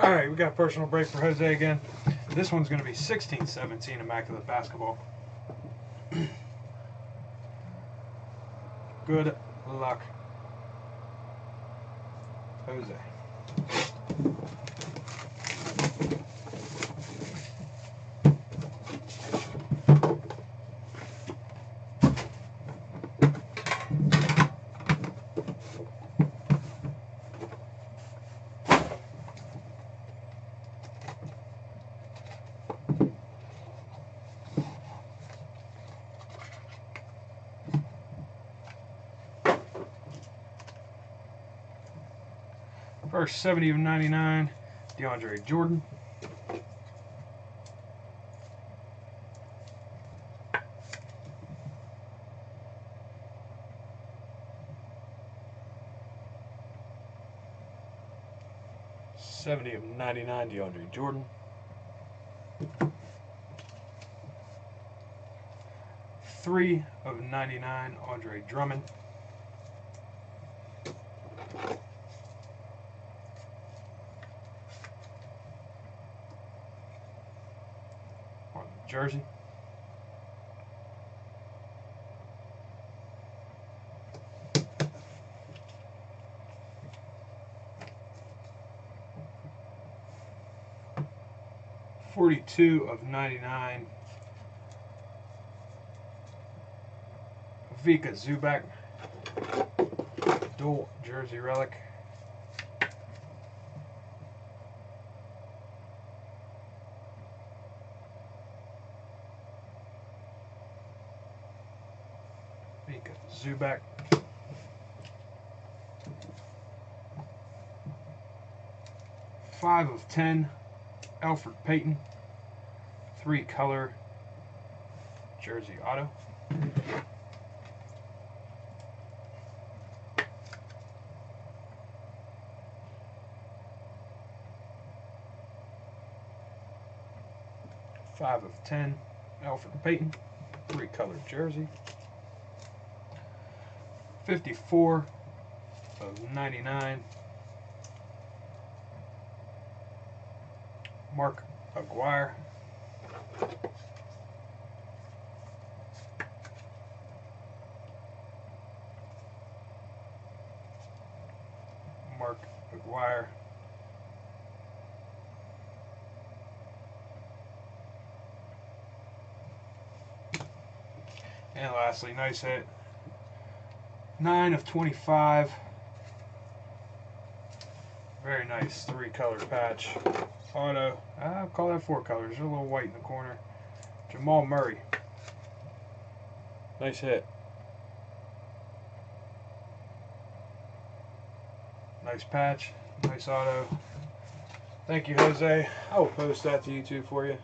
All right, we got a personal break for Jose again. This one's going to be 16-17 Immaculate Basketball. Good luck, Jose. First 70 of 99, DeAndre Jordan. Three of 99, Andre Drummond. 42 of 99, Vika Zubac, dual jersey relic. 5 of 10, Elfrid Payton, 3-color jersey auto. 5 of 10, Elfrid Payton, 3-color jersey. 54 of 99, Mark Aguirre. 9 of 25, very nice 3-color patch auto. I'll call that 4 colors. There's a little white in the corner. Jamal Murray, nice hit, nice patch, nice auto. Thank you, Jose. I will post that to YouTube for you.